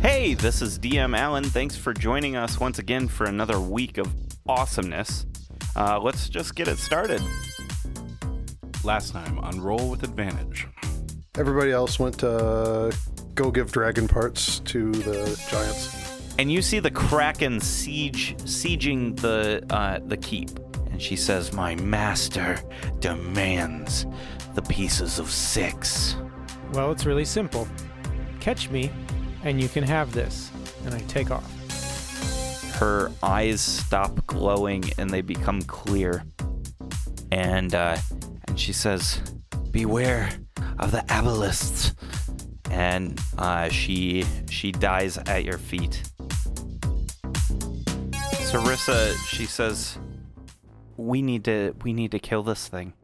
Hey, this is DM Allen. Thanks for joining us once again for another week of awesomeness. Let's just get it started. Last time on Roll with Advantage. Everybody else went to go give dragon parts to the giants. And you see the Kraken sieging the keep. And she says, "My master demands the pieces of six." Well, it's really simple. Catch me, and you can have this. And I take off. Her eyes stop glowing, and they become clear. And she says, "Beware of the abelists." And she dies at your feet. Cerissa, she says, "We need to kill this thing."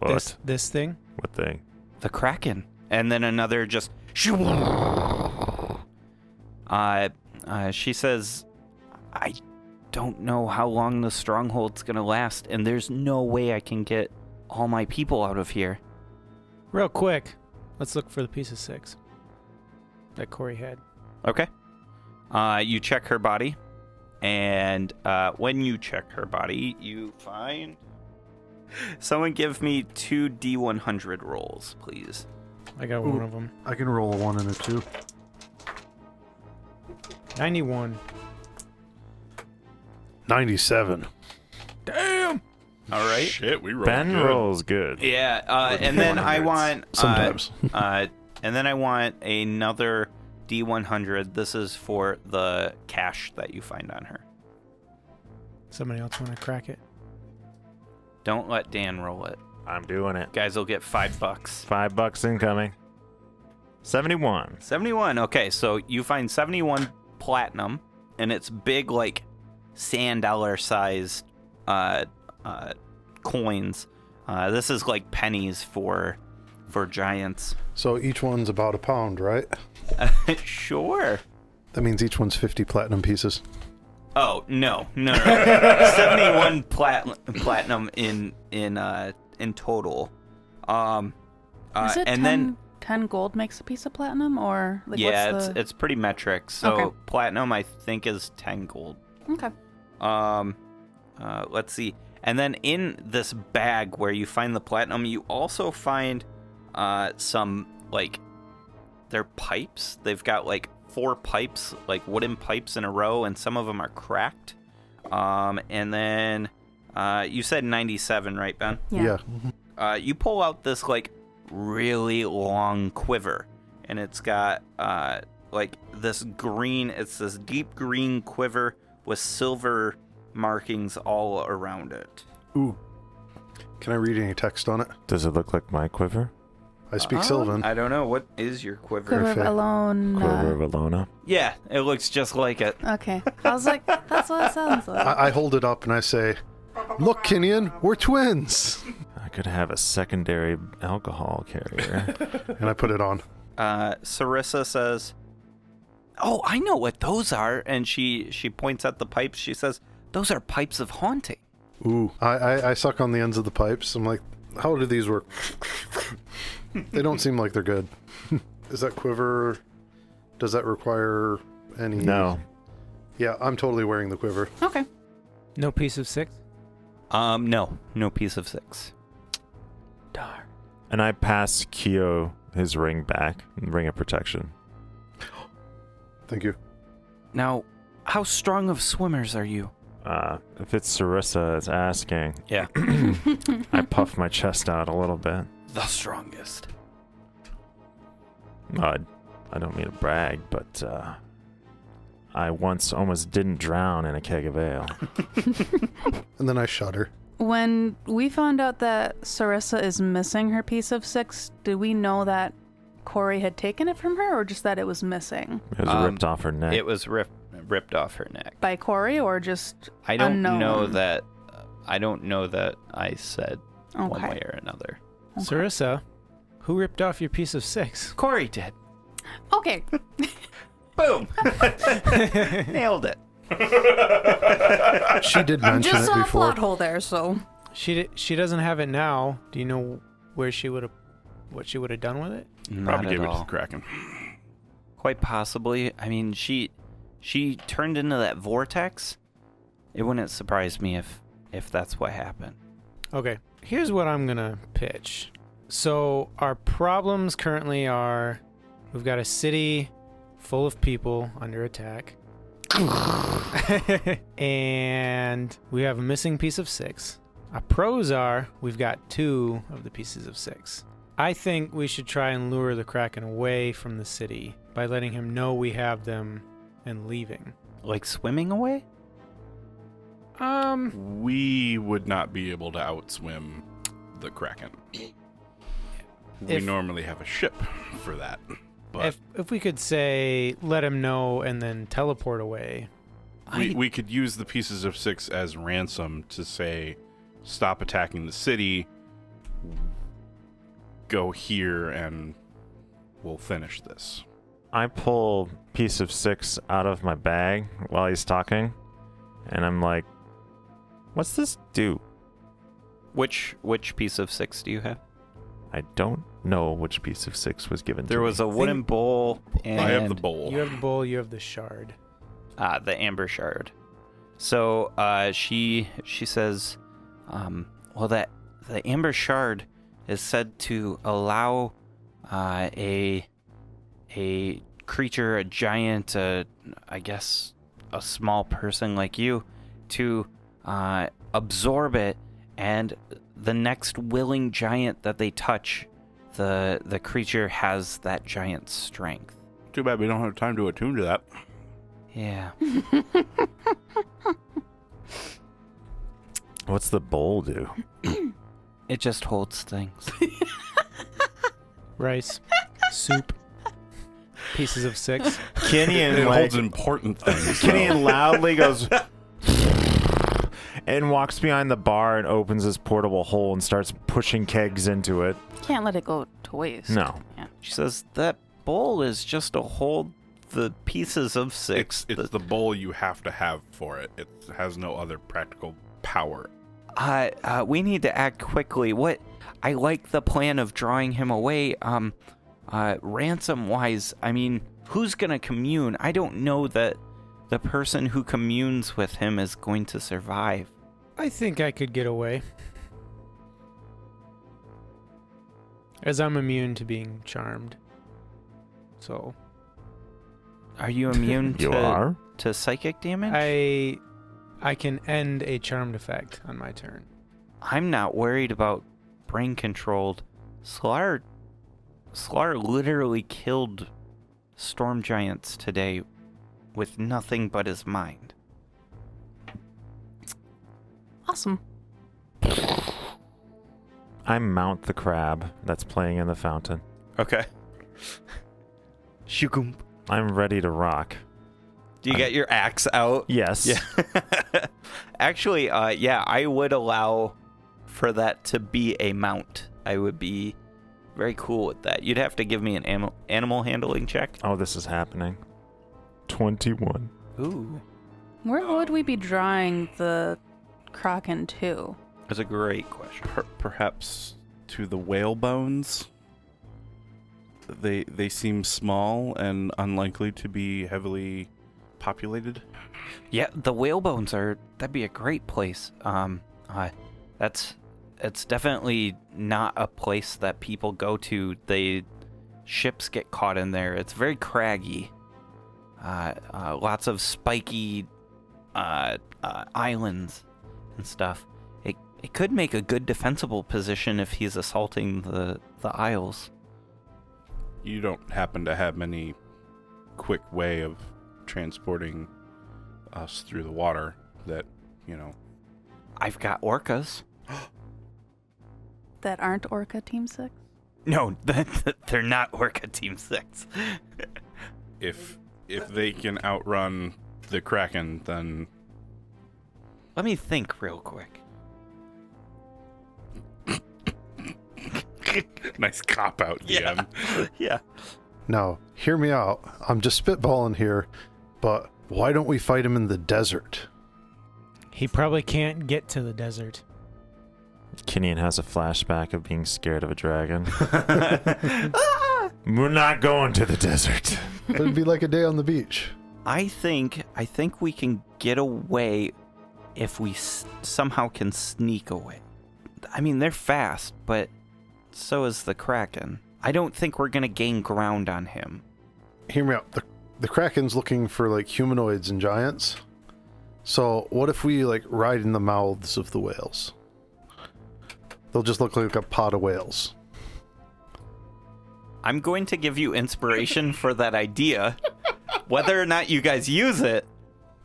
What? This thing? What thing? The Kraken. And then another just. She says, "I don't know how long the stronghold's gonna last, and there's no way I can get all my people out of here." Real quick, let's look for the piece of six that Cory had. Okay. You check her body, and when you check her body, you find... Someone give me 2d100 rolls, please. I got one of them. I can roll a 1 and a 2. 91. 97. Damn! All right. Shit, we roll. Ben rolls good. Yeah, and then I want sometimes. And then I want another D100. This is for the cash that you find on her. Somebody else want to crack it? Don't let Dan roll it. I'm doing it. Guys will get $5. $5 incoming. 71. 71. Okay, so you find 71 platinum, and it's big, like sand dollar sized. Coins. This is like pennies for giants. So each one's about a pound, right? Sure. That means each one's 50 platinum pieces. Oh no. 71 platinum in total. Is it and 10, then 10 gold makes a piece of platinum, or like, yeah, what's it's pretty metric. So okay. Platinum, I think, is 10 gold. Okay. Let's see. And then in this bag where you find the platinum, you also find some, like, they're pipes. They've got, like, 4 pipes, like wooden pipes in a row, and some of them are cracked. And then you said 97, right, Ben? Yeah. You pull out this, like, really long quiver, and it's got, like, this green, it's this deep green quiver with silver markings all around it. Ooh. Can I read any text on it? Does it look like my quiver? I speak Sylvan. I don't know. What is your quiver? Quiver of Ehlonna. Quiver of Ehlonna. Yeah, it looks just like it. Okay. I was like, that's what it sounds like. I hold it up and I say, "Look, Kinian, we're twins." I could have a secondary alcohol carrier. And I put it on. Cerissa says, "Oh, I know what those are." And she points at the pipes. She says, "Those are pipes of haunting." Ooh, I suck on the ends of the pipes. I'm like, how do these work? They don't seem like they're good. Is that quiver, does that require any? No. Yeah, I'm totally wearing the quiver. Okay. No piece of six? No piece of six. Darn. And I pass Keo his ring back, ring of protection. Thank you. Now, how strong of swimmers are you? If it's Cerissa is asking. Yeah. I puff my chest out a little bit. The strongest. I don't mean to brag, but I once almost didn't drown in a keg of ale. And then I shudder. When we found out that Cerissa is missing her piece of six, did we know that Cory had taken it from her, or just that it was missing? It was ripped off her neck. It was ripped off her neck by Cory, or just I don't know that. I don't know that I said one way or another. Okay. Cerissa, who ripped off your piece of six? Cory did. Okay. Boom. Nailed it. She did mention it before. Just saw a plot hole there, so She doesn't have it now. Do you know where she would have, what she would have done with it? Not probably gave it to the Kraken. Quite possibly. I mean, she turned into that vortex. It wouldn't surprise me if that's what happened. Okay, here's what I'm gonna pitch. So our problems currently are, we've got a city full of people under attack. And we have a missing piece of six. Our pros are, we've got two of the pieces of six. I think we should try and lure the Kraken away from the city by letting him know we have them and leaving. Like swimming away? We would not be able to outswim the Kraken. We normally have a ship for that. But if we could say, let him know and then teleport away. We could use the pieces of six as ransom to say, stop attacking the city, go here, and we'll finish this. I pull piece of six out of my bag while he's talking, and I'm like, what's this do? Which piece of six do you have? I don't know which piece of six was given to me. There was a wooden bowl, and I have the bowl. You have the bowl, you have the shard. Ah, the amber shard. So she says, well, the amber shard is said to allow a creature, a giant, I guess a small person like you, to absorb it, and the next willing giant that they touch, the creature has that giant's strength. Too bad we don't have time to attune to that. Yeah. What's the bowl do? It just holds things. Rice, soup, pieces of six. Kinian holds important things. Kinian loudly goes and walks behind the bar and opens this portable hole and starts pushing kegs into it. Can't let it go to waste. No. Yeah. She says that bowl is just to hold the pieces of six. It's the bowl you have to have for it. It has no other practical power. We need to act quickly. What? I like the plan of drawing him away. Ransom wise, I mean, who's gonna commune? I don't know that the person who communes with him is going to survive. I think I could get away, as I'm immune to being charmed. So, are you immune to psychic damage? I can end a charmed effect on my turn. I'm not worried about brain-controlled. Slar literally killed storm giants today with nothing but his mind. Awesome. I mount the crab that's playing in the fountain. Okay. Shukum. I'm ready to rock. Do you get your axe out? Yes. Yeah. Actually, yeah, I would allow for that to be a mount. I would be very cool with that. You'd have to give me an animal handling check. Oh, this is happening. 21. Ooh. Where would we be drawing the Kraken to? That's a great question. Perhaps to the whalebones? They seem small and unlikely to be heavily populated. Yeah, the whalebones are, that'd be a great place. It's definitely not a place that people go to. The ships get caught in there. It's very craggy. Lots of spiky islands and stuff. It could make a good defensible position if he's assaulting the isles. You don't happen to have any quick way of transporting us through the water that, you know. I've got orcas. That aren't Orca Team Six? No, they're not Orca Team Six. If they can outrun the Kraken, then... Let me think real quick. Nice cop-out, DM. Yeah. Yeah. Now, hear me out. I'm just spitballing here, but why don't we fight him in the desert? He probably can't get to the desert. Kinian has a flashback of being scared of a dragon. We're not going to the desert. It'd be like a day on the beach. I think we can get away if we somehow can sneak away. I mean, they're fast, but so is the Kraken. I don't think we're going to gain ground on him. Hear me out. The Kraken's looking for, like, humanoids and giants. So what if we, like, ride in the mouths of the whales? They'll just look like a pod of whales. I'm going to give you inspiration for that idea. Whether or not you guys use it,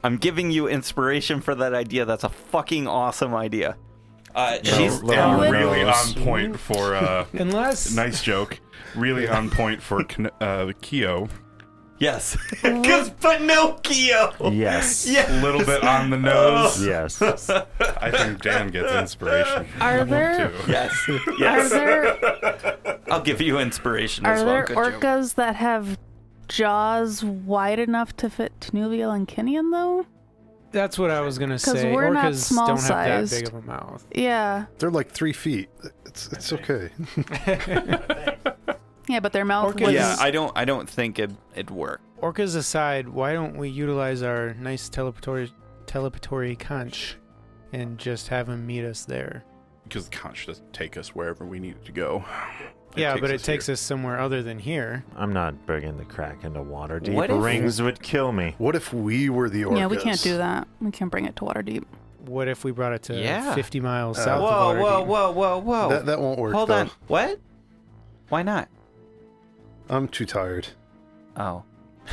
I'm giving you inspiration for that idea. That's a fucking awesome idea. She's really on point for nice joke. Really on point for Keo. Yes. Because Pinocchio. Yes. A little bit on the nose. Yes. I think Dan gets inspiration. Are there? Yes. Yes. Are there, I'll give you inspiration as well. Are there orcas that have jaws wide enough to fit Tenuvial and Kinian, though? That's what I was going to say. Because we're not small-sized. Don't have that big of a mouth. Yeah. They're like 3 feet. It's okay. Yeah, but their mouth was... Yeah, I don't think it'd work. Orcas aside, why don't we utilize our nice teleportory conch and just have him meet us there? Because the conch doesn't take us wherever we need to go. It takes us somewhere other than here. I'm not bringing the Kraken to Waterdeep. Rings would kill me. What if we were the orcas? Yeah, we can't do that. We can't bring it to Waterdeep. What if we brought it to 50 miles south of Waterdeep? Whoa. That won't work, Hold on. What? Why not? I'm too tired. Oh.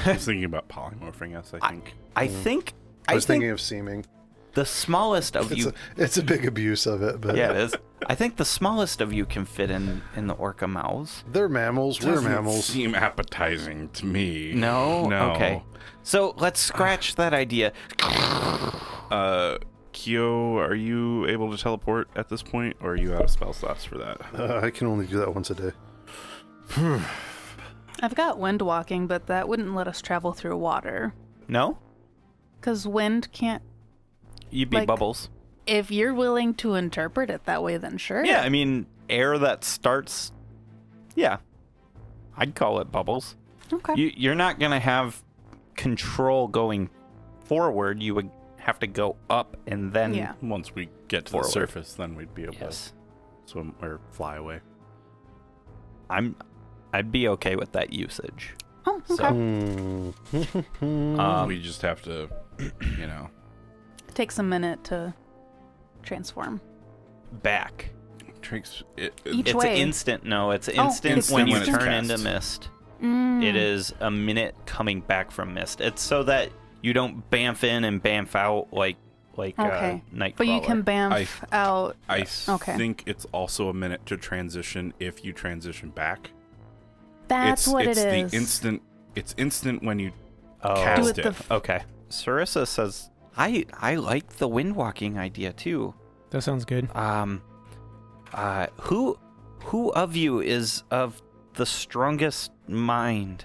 I was thinking about polymorphing us, I think. I was thinking of seeming. The smallest of you... It's a big abuse of it, but... Yeah, it is. I think the smallest of you can fit in the orca mouths. They're mammals. We're mammals. Seem appetizing to me. No? Okay. So let's scratch that idea. Keo, are you able to teleport at this point, or are you out of spell slots for that? I can only do that once a day. I've got wind walking, but that wouldn't let us travel through water. No? Because wind can't... You'd be like, bubbles. If you're willing to interpret it that way, then sure. Yeah, I mean, air that starts... Yeah. I'd call it bubbles. Okay. You're not going to have control going forward. You would have to go up and then... Yeah. Once we get to the surface, then we'd be able to swim or fly away. I'd be okay with that usage. Oh, okay. So, we just have to, you know. Takes a minute to transform. Back. It's instant when you turn into mist. Mm. It is a minute coming back from mist. It's so that you don't bamf in and bamf out like Nightcrawler. But you can bamf out. I think it's also a minute to transition if you transition back. That's what it is. It's instant when you cast it. Okay. Cerissa says, I like the wind walking idea too. That sounds good. Who of you is of the strongest mind?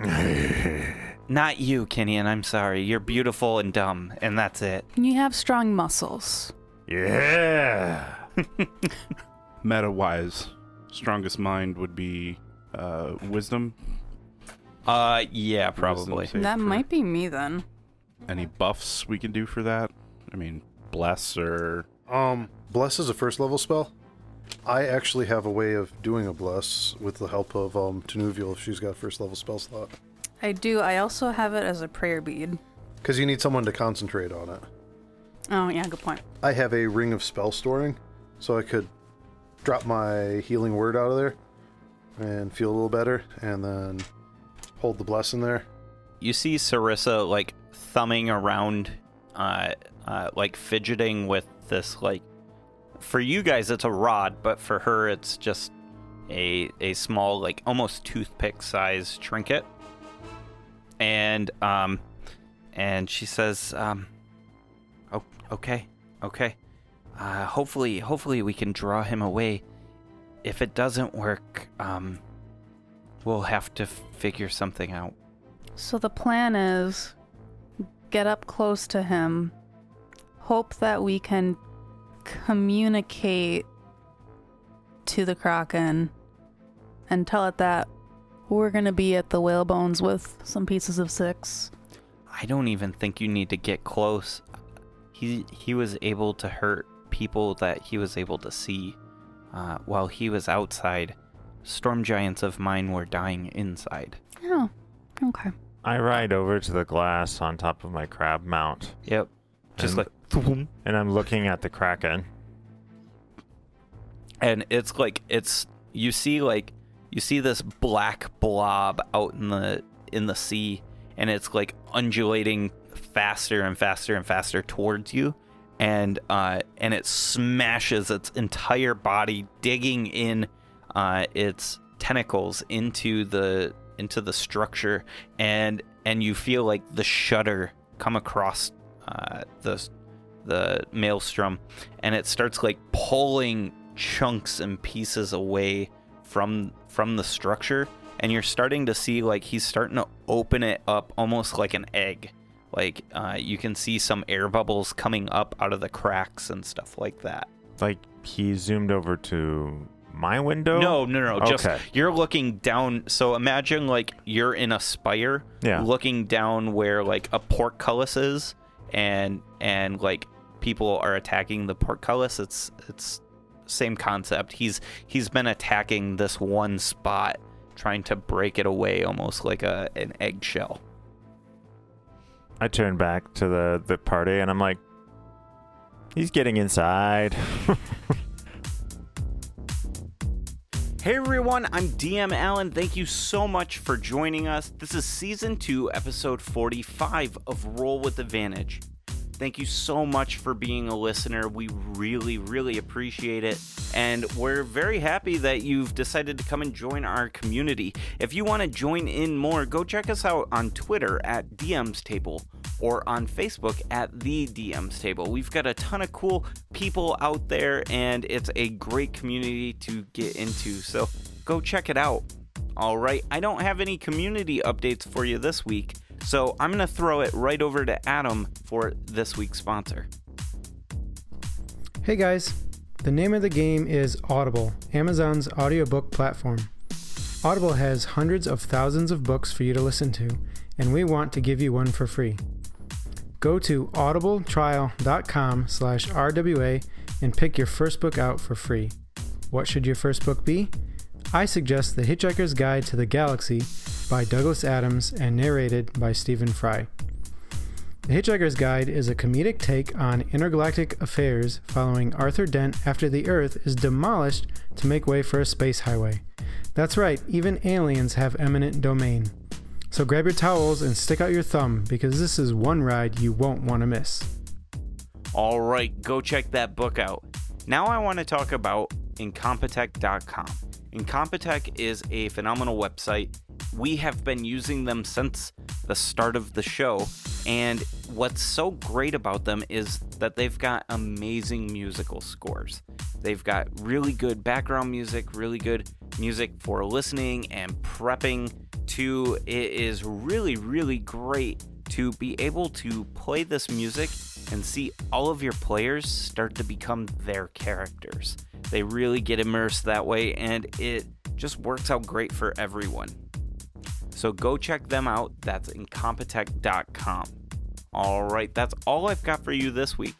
Not you, Kinian, I'm sorry. You're beautiful and dumb, and that's it. You have strong muscles. Yeah. Meta-wise, strongest mind would be wisdom? Yeah, probably. That might be me then. Any buffs we can do for that? I mean, bless or... Bless is a first level spell. I actually have a way of doing a bless with the help of Tenuvial if she's got a first level spell slot. I do. I also have it as a prayer bead. Because you need someone to concentrate on it. Oh, yeah, good point. I have a ring of spell storing, so I could drop my healing word out of there and feel a little better, and then hold the bless in there. You see Cerissa, like, thumbing around, like, fidgeting with this, like... For you guys, it's a rod, but for her, it's just a small, like, almost toothpick-sized trinket. And she says, oh, okay. Hopefully we can draw him away. If it doesn't work, we'll have to figure something out. So the plan is get up close to him, hope that we can communicate to the Kraken and tell it that we're going to be at the Whalebones with some Pieces of Six. I don't even think you need to get close. He was able to hurt people that he was able to see while he was outside. Storm giants of mine were dying inside. Oh, okay. I ride over to the glass on top of my crab mount. Yep. Just like... And I'm looking at the Kraken. And it's like, you see this black blob out in the sea, and it's like undulating faster and faster and faster towards you. And it smashes its entire body, digging in its tentacles into the structure, and you feel like the shudder come across the maelstrom, and it starts like pulling chunks and pieces away from the structure, and you're starting to see like he's starting to open it up almost like an egg. Like you can see some air bubbles coming up out of the cracks and stuff like that. Like he zoomed over to my window? No, no, no. Okay. Just you're looking down. So imagine like you're in a spire, looking down where like a portcullis is, and like people are attacking the portcullis. It's same concept. He's been attacking this one spot, trying to break it away, almost like an eggshell. I turn back to the party and I'm like, he's getting inside. Hey everyone, I'm DM Allen. Thank you so much for joining us. This is Season 2, Episode 45 of Roll with Advantage. Thank you so much for being a listener. We really, really appreciate it. And we're very happy that you've decided to come and join our community. If you want to join in more, go check us out on Twitter at DM's Table or on Facebook at The DM's Table. We've got a ton of cool people out there, and it's a great community to get into, so go check it out. All right, I don't have any community updates for you this week, so I'm going to throw it right over to Adam for this week's sponsor. Hey guys, the name of the game is Audible, Amazon's audiobook platform. Audible has hundreds of thousands of books for you to listen to, and we want to give you one for free. Go to audibletrial.com/RWA and pick your first book out for free. What should your first book be? I suggest The Hitchhiker's Guide to the Galaxy by Douglas Adams and narrated by Stephen Fry. The Hitchhiker's Guide is a comedic take on intergalactic affairs following Arthur Dent after the Earth is demolished to make way for a space highway. That's right, even aliens have eminent domain. So grab your towels and stick out your thumb, because this is one ride you won't want to miss. All right, go check that book out. Now I want to talk about Incompetech.com. Incompetech is a phenomenal website. We have been using them since the start of the show, and what's so great about them is that they've got amazing musical scores. They've got really good background music, really good music for listening and prepping to. It is really, really great to be able to play this music and see all of your players start to become their characters. They really get immersed that way, and it just works out great for everyone. So go check them out. That's Incompetech.com. All right, that's all I've got for you this week.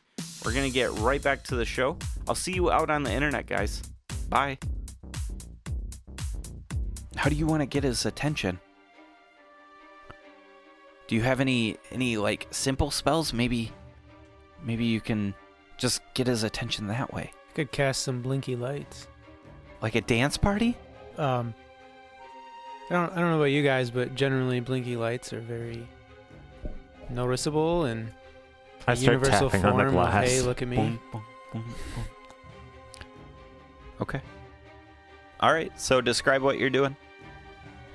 We're going to get right back to the show. I'll see you out on the internet, guys. Bye. How do you want to get his attention? Do you have any like simple spells? Maybe you can just get his attention that way. I could cast some blinky lights. Like a dance party? I don't know about you guys, but generally blinky lights are very noticeable and a universal form of, hey, look at me. Boom, boom, boom, boom. Okay. All right. So describe what you're doing.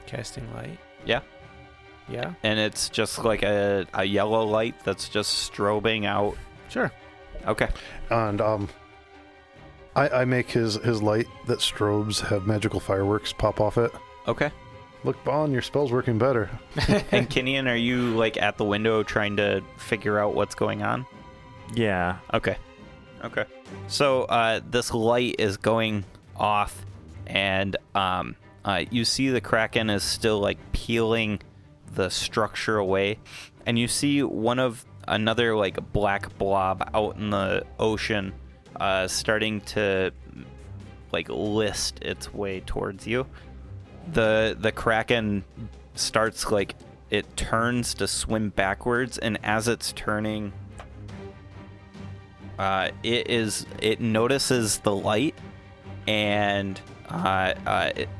Casting light. Yeah. Yeah. And it's just like a yellow light that's just strobing out. Sure. Okay. And I make his light that strobes have magical fireworks pop off it. Okay. Look, Bon, your spell's working better. And Kinian, are you like at the window trying to figure out what's going on? Yeah. Okay. Okay. So this light is going off, and you see the Kraken is still like peeling the structure away, and you see another like black blob out in the ocean starting to like list its way towards you. The Kraken starts like it turns to swim backwards, and as it's turning, it notices the light, and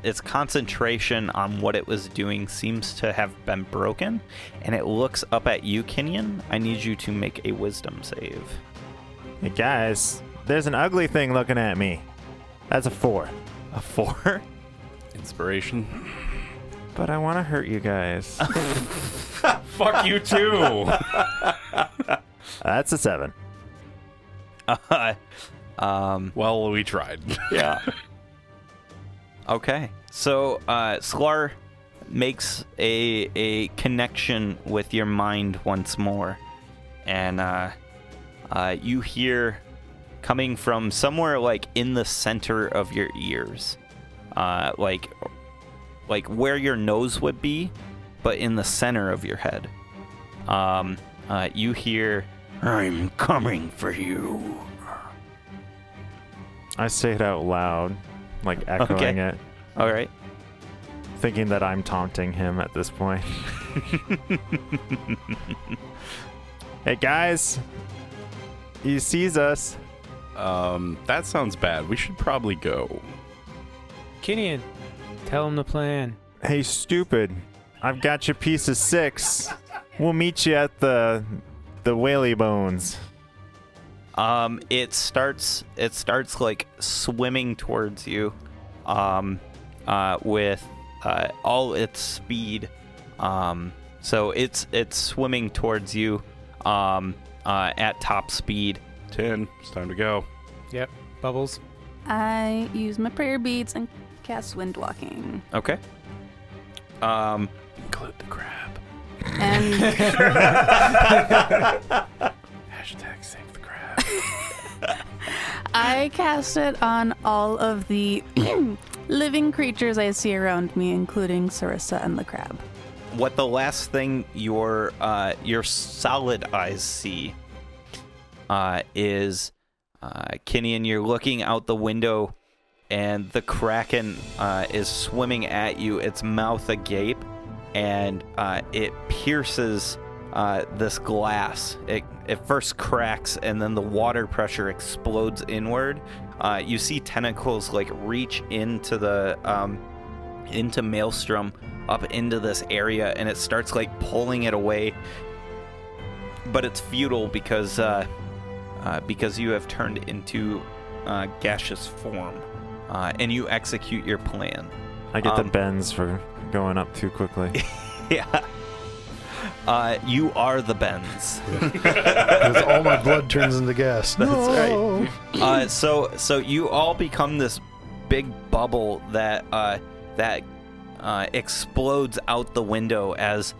its concentration on what it was doing seems to have been broken, and it looks up at you, Kinian. I need you to make a wisdom save. Hey guys, there's an ugly thing looking at me. That's a 4. A 4? Inspiration. But I want to hurt you guys. Fuck you too. That's a 7. Well, we tried. Yeah. Okay. So Slar makes a connection with your mind once more, and you hear coming from somewhere like in the center of your ears, like where your nose would be, but in the center of your head. You hear, "I'm coming for you." I say it out loud, like echoing it. All right. Thinking that I'm taunting him at this point. Hey guys, he sees us. That sounds bad. We should probably go. Kinian, tell him the plan. Hey, stupid! I've got your piece of 6. We'll meet you at the Whalebones. It starts like swimming towards you, with all its speed. So it's swimming towards you, at top speed. Tin, it's time to go. Yep, Bubbles. I use my prayer beads and cast wind walking. Okay. Include the crab. And hashtag save the crab. I cast it on all of the living creatures I see around me, including Cerissa and the crab. What the last thing your solid eyes see is Kinian, you're looking out the window, and the Kraken is swimming at you, its mouth agape, and it pierces this glass. It first cracks, and then the water pressure explodes inward. You see tentacles like reach into the into Maelstrom, up into this area, and it starts like pulling it away. But it's futile because you have turned into gaseous form, and you execute your plan. I get the bends for going up too quickly. Yeah. You are the bends. Because all my blood turns into gas. That's no. Right. So you all become this big bubble that that explodes out the window as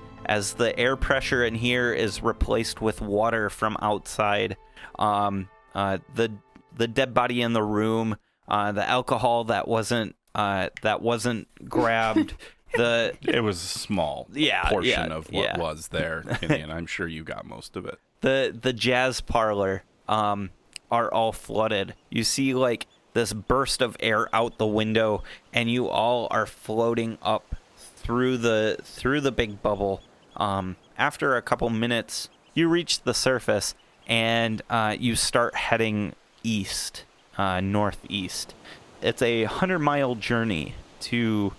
the air pressure in here is replaced with water from outside. The dead body in the room, the alcohol that wasn't grabbed, it was a small portion of what was there, and I'm sure you got most of it. The jazz parlor are all flooded. You see like this burst of air out the window, and you all are floating up through the big bubble. After a couple minutes, you reach the surface. And you start heading east, northeast. It's a 100-mile journey to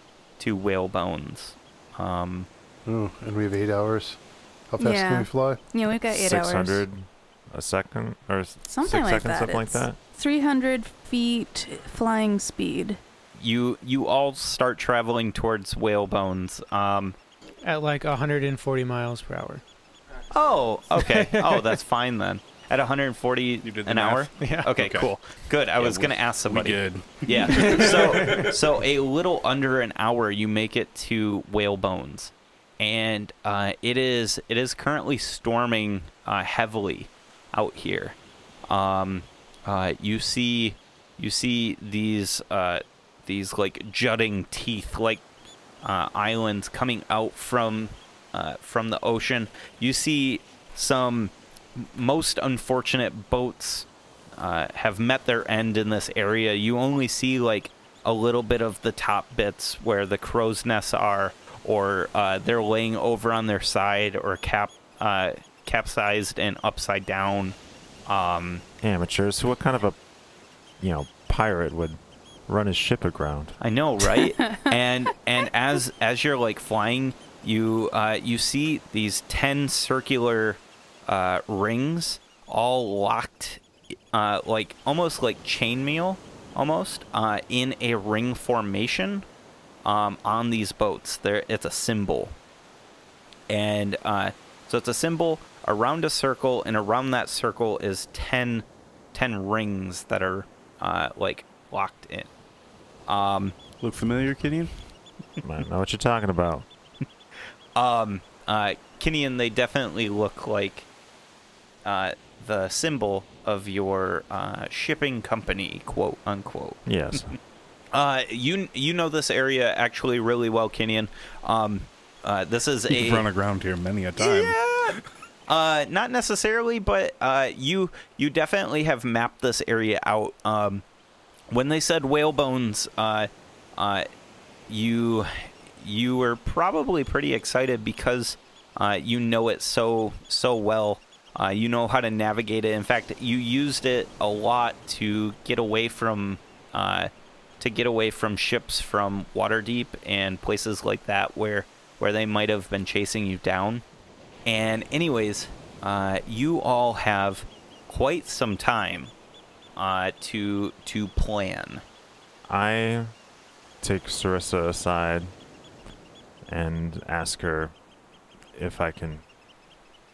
Whalebones. And we have 8 hours. How fast can we fly? Yeah, we've got 8 hours. 600 a second, or something like that. Something like that. 300 feet flying speed. You all start traveling towards Whalebones. At like 140 miles per hour. Oh, okay. Oh, that's fine then. At 140 an hour? Yeah. Okay, cool. Good. I was going to ask somebody. We did. Yeah. So a little under an hour, you make it to Whalebones. And it is currently storming heavily out here. you see these like jutting teeth like islands coming out from the ocean. You see some most unfortunate boats have met their end in this area. You only see like a little bit of the top bits where the crow's nests are, or they're laying over on their side, or capsized and upside down. Amateurs. What kind of a pirate would run his ship aground? I know, right? and as you're like flying, you see these 10 circular rings all locked, like almost like chainmail, almost in a ring formation on these boats. It's a symbol, and so it's a symbol around a circle, and around that circle is 10 rings that are like locked in. Look familiar, Kinian? I don't know what you're talking about. Kinian, they definitely look like the symbol of your shipping company, quote unquote. Yes. You know this area actually really well, Kinian. This is a... You've run aground here many a time. Yeah. Not necessarily, but you definitely have mapped this area out. When they said Whalebones, you were probably pretty excited because you know it so well. You know how to navigate it. In fact, you used it a lot to get away from ships from Waterdeep and places like that where they might have been chasing you down. And anyways, you all have quite some time to plan. I take Cerissa aside and ask her if I can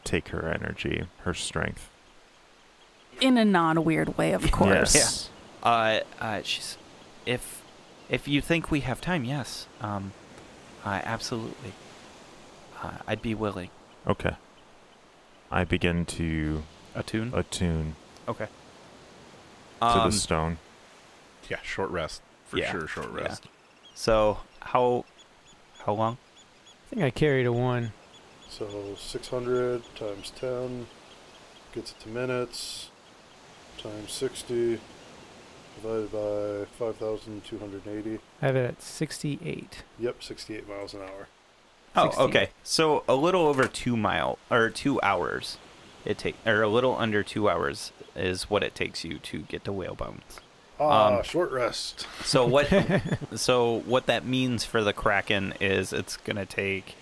take her energy, her strength. In a non-weird way, of course. Yes. Yeah. She's, if you think we have time, yes. Absolutely. I'd be willing. Okay. I begin to... Attune. Okay. To the stone. Yeah, short rest. For sure, short rest. Yeah. So, how long? I think I carried a 1. So, 600 times 10 gets it to minutes, times 60, divided by 5,280. I have it at 68. Yep, 68 miles an hour. Oh, 16. Okay. So a little over 2 hours it takes, or a little under 2 hours is what it takes you to get to Whalebones. Short rest. So what? So what that means for the Kraken is it's gonna take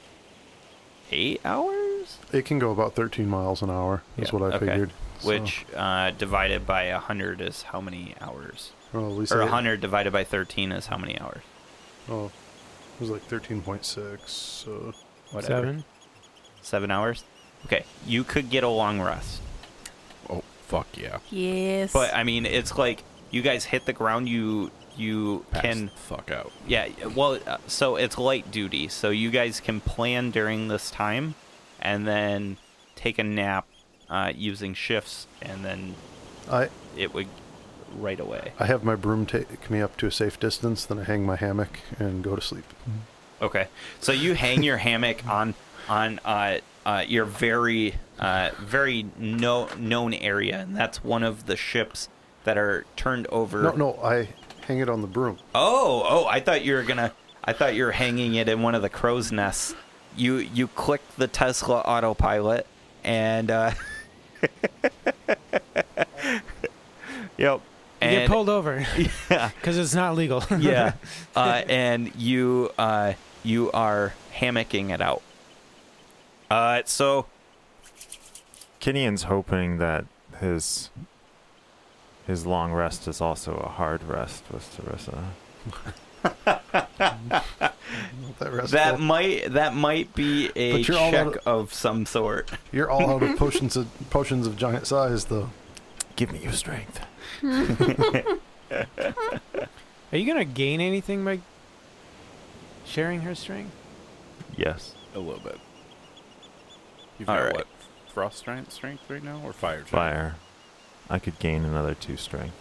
8 hours. It can go about 13 miles an hour. That's what I figured. So. Which divided by 100 is how many hours? Well, at least or 100 divided by 13 is how many hours? Oh. It was like 13.6, so whatever. 7 hours? Okay, you could get a long rest. Oh, fuck yeah. Yes. But, I mean, it's like you guys hit the ground, you pass can... the fuck out. Yeah, well, so it's light duty, so you guys can plan during this time and then take a nap using shifts, and then it would... right away. I have my broom take me up to a safe distance, then I hang my hammock and go to sleep. Okay, so you hang your hammock on your very known area, and that's one of the ships that are turned over. No, I hang it on the broom. Oh, I thought you were hanging it in one of the crow's nests. You click the Tesla autopilot and yep. You get pulled over, yeah, because it's not legal. Yeah, and you are hammocking it out. So Kinian's hoping that his long rest is also a hard rest with Cerissa. That might be a check of some sort. You're all out of potions of giant size, though. Give me your strength. Are you gonna gain anything by sharing her strength? Yes, a little bit. You've got what? Frost giant strength right now, or fire giant? Fire. I could gain another 2 string.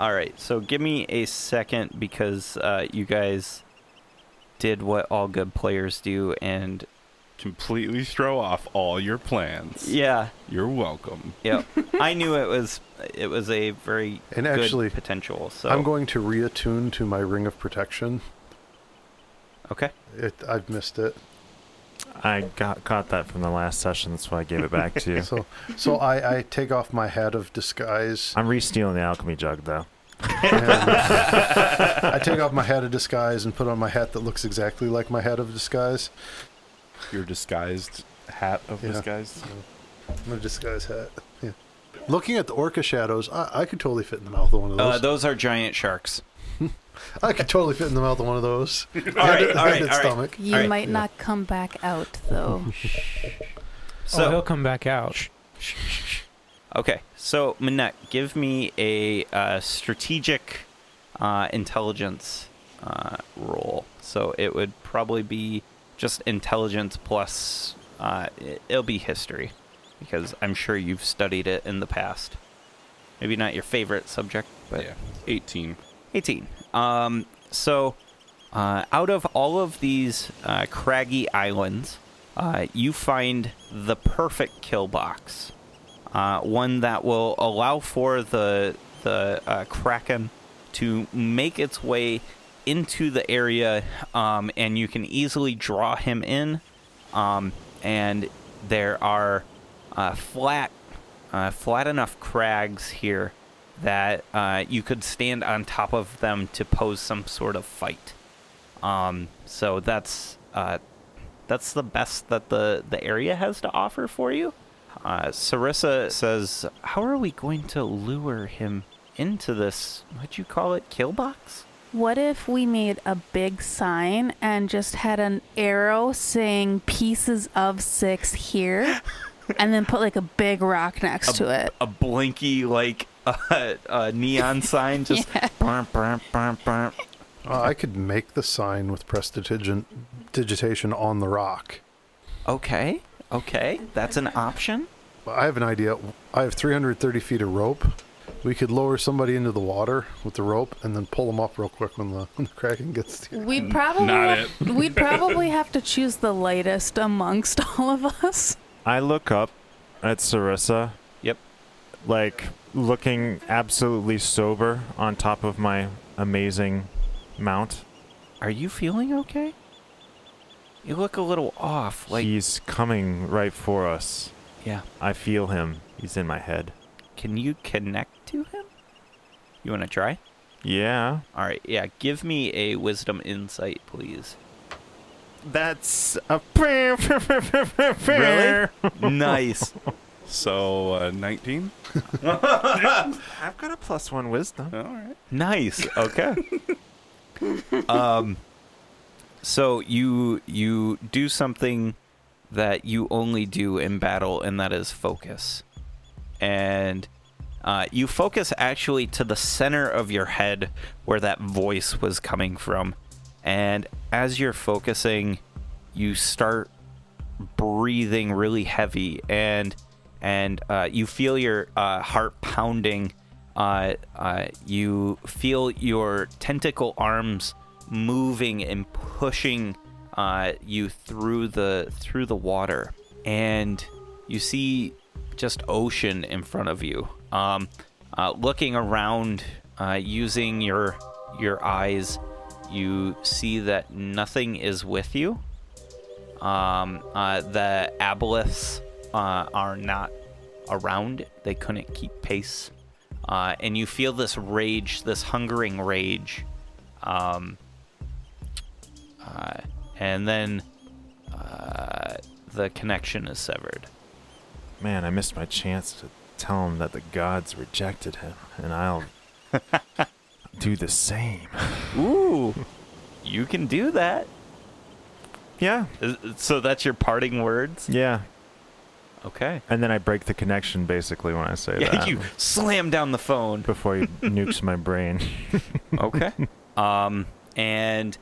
Alright, so give me a second because you guys did what all good players do and... completely throw off all your plans. Yeah. You're welcome. Yep. I knew it was a very good potential. So I'm going to reattune to my Ring of Protection. Okay. I've missed it. I caught that from the last session, that's why I gave it back to you. So I take off my hat of disguise. I'm re-stealing the alchemy jug, though. I take off my hat of disguise and put on my hat that looks exactly like my hat of disguise. Your disguised hat of disguise? Yeah. My disguise hat. Yeah. Looking at the orca shadows, I could totally fit in the mouth of one of those. Those are giant sharks. I could totally fit in the mouth of one of those. All right. You might not come back out, though. So he'll come back out. Okay. So, Minette, give me a strategic intelligence roll. So it would probably be just intelligence plus... it'll be history, because I'm sure you've studied it in the past. Maybe not your favorite subject, but... yeah. 18. 18. So out of all of these craggy islands, you find the perfect kill box. One that will allow for the Kraken to make its way into the area, and you can easily draw him in. And there are flat enough crags here that you could stand on top of them to pose some sort of fight. So that's the best that the area has to offer for you. Cerissa says, how are we going to lure him into this, what'd you call it, kill box? What if we made a big sign and just had an arrow saying Pieces of 6 here, and then put like a big rock next to it? A blinky, like... a neon sign, just burp, burp, burp, burp. I could make the sign with prestidigitation on the rock. Okay, that's an option. I have an idea. I have 330 feet of rope. We could lower somebody into the water with the rope and then pull them up real quick when the Kraken gets here. We'd probably have to choose the lightest amongst all of us. I look up at Cerissa. Yep. Like, looking absolutely sober on top of my amazing mount. Are you feeling okay? You look a little off. Like he's coming right for us. Yeah. I feel him. He's in my head. Can you connect to him? You want to try? Yeah. All right. Yeah. Give me a wisdom insight, please. That's a prayer. Really? Nice. So, 19? I've got a +1 wisdom. All right. Nice. Okay. So you do something that you only do in battle, and that is focus. And you focus actually to the center of your head where that voice was coming from. And as you're focusing, you start breathing really heavy, and you feel your heart pounding. You feel your tentacle arms moving and pushing you through the water, and you see just ocean in front of you. Looking around, using your eyes, you see that nothing is with you. The aboliths are not around. They couldn't keep pace. And you feel this rage, this hungering rage. And then the connection is severed. Man, I missed my chance to tell him that the gods rejected him, and I'll do the same. Ooh, you can do that. Yeah. So that's your parting words? Yeah. Okay. And then I break the connection, basically, when I say that. You slam down the phone. Before he nukes my brain. Okay. And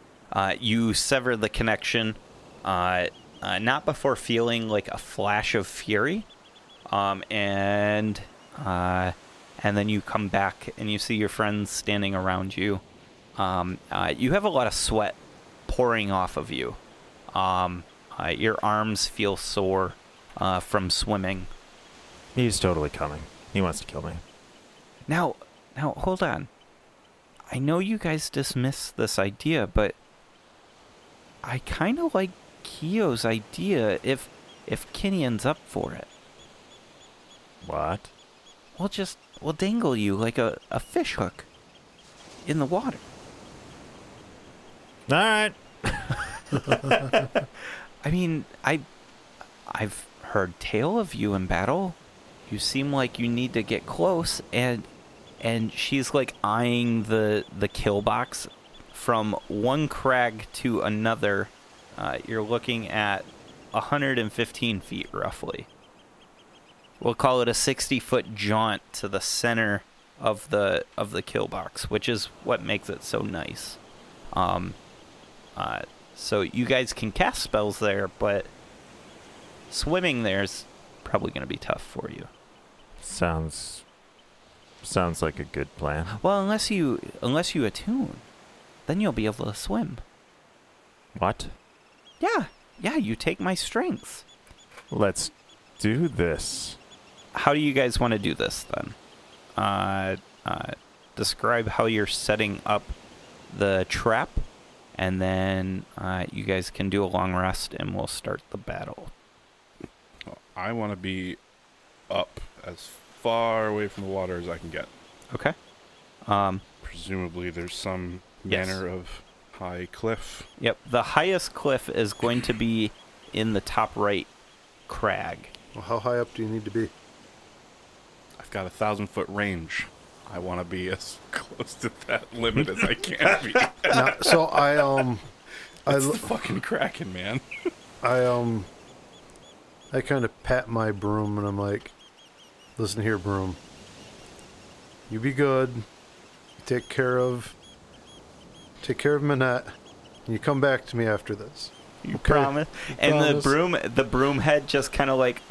you sever the connection, not before feeling like a flash of fury. and then you come back and you see your friends standing around you. You have a lot of sweat pouring off of you. Your arms feel sore from swimming. He's totally coming. He wants to kill me. Now, hold on. I know you guys dismiss this idea, but I kind of like Keo's idea if Kinian's up for it. What? We'll dangle you like a fish hook in the water. All right. I mean, I've heard tale of you in battle. You seem like you need to get close, and she's like eyeing the kill box from one crag to another. You're looking at 115 feet roughly. We'll call it a 60-foot jaunt to the center of the kill box, which is what makes it so nice. So you guys can cast spells there, but swimming there's probably going to be tough for you. Sounds like a good plan. Well, unless you attune, then you'll be able to swim. What? Yeah, you take my strength. Let's do this. How do you guys want to do this then? Describe how you're setting up the trap, and then you guys can do a long rest and we'll start the battle. I want to be up as far away from the water as I can get. Okay. Presumably there's some manner of high cliff. Yep. The highest cliff is going to be in the top right crag. Well, how high up do you need to be? I've got a 1,000-foot range. I want to be as close to that limit as I can be. Now, so it's the fucking Kraken, man. I kind of pat my broom and I'm like, "Listen here, broom. You be good. Take care of Minette. And you come back to me after this. You okay? Promise?" And promise. the broom head just kind of like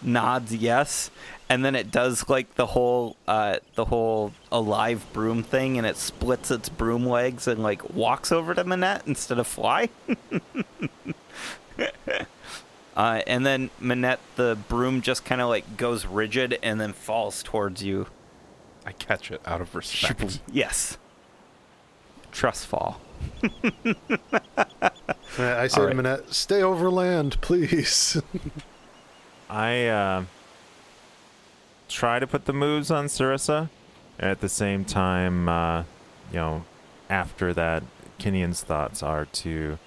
nods yes, and then it does like the whole alive broom thing, and it splits its broom legs and like walks over to Minette instead of fly. And then Minette, the broom just kind of like goes rigid and then falls towards you. I catch it out of respect. Yes. Trust fall. I say, right, Minette, stay over land, please. I try to put the moves on Cerissa. At the same time, after that, Kinian's thoughts are to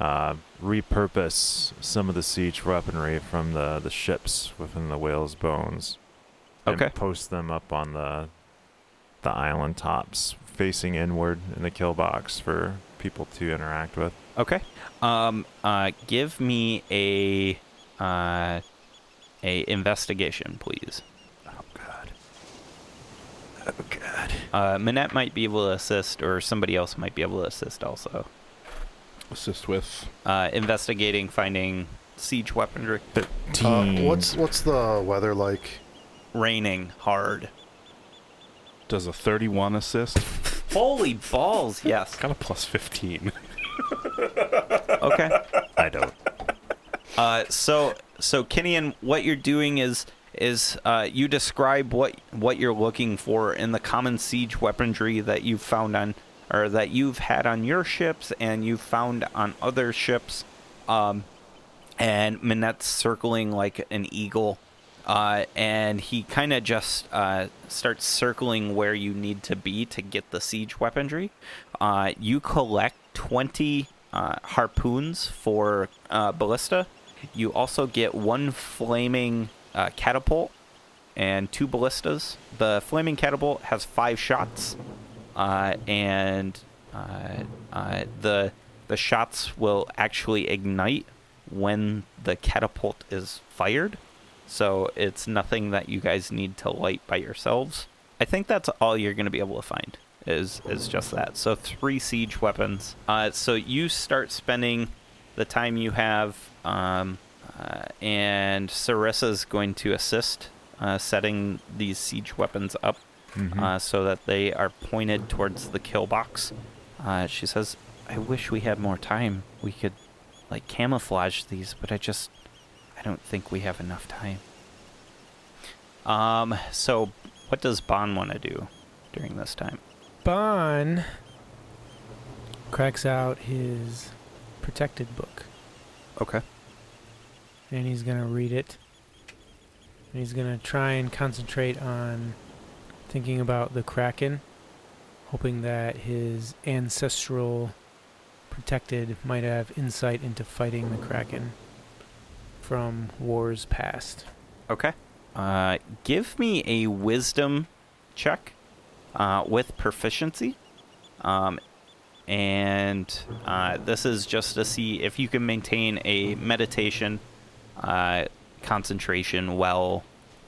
repurpose some of the siege weaponry from the ships within the whale's bones. Okay. And post them up on the island tops, facing inward in the kill box for people to interact with. Okay. Give me a investigation, please. Oh god. Minette might be able to assist, or somebody else might be able to assist also. Assist with investigating, finding siege weaponry. What's the weather like? Raining hard. Does a 31 assist? Holy balls! Yes. Got a +15. Okay. I don't. So Kinian, what you're doing is you describe what you're looking for in the common siege weaponry that you've found on, or that you've had on your ships and you've found on other ships, and Minette's circling like an eagle, and he kind of just starts circling where you need to be to get the siege weaponry. You collect 20 harpoons for ballista. You also get one flaming catapult and 2 ballistas. The flaming catapult has 5 shots, and the shots will actually ignite when the catapult is fired. So it's nothing that you guys need to light by yourselves. I think that's all you're going to be able to find is just that. So 3 siege weapons. So you start spending the time you have, and Cerissa's going to assist setting these siege weapons up. mm-hmm. So that they are pointed towards the kill box. She says, I wish we had more time. We could, like, camouflage these, but I don't think we have enough time. So what does Bon want to do during this time? Bon cracks out his protected book. Okay. And he's going to read it. And he's going to try and concentrate on thinking about the Kraken, hoping that his ancestral protected might have insight into fighting the Kraken from wars past. Okay. Give me a wisdom check with proficiency. And this is just to see if you can maintain a meditation concentration well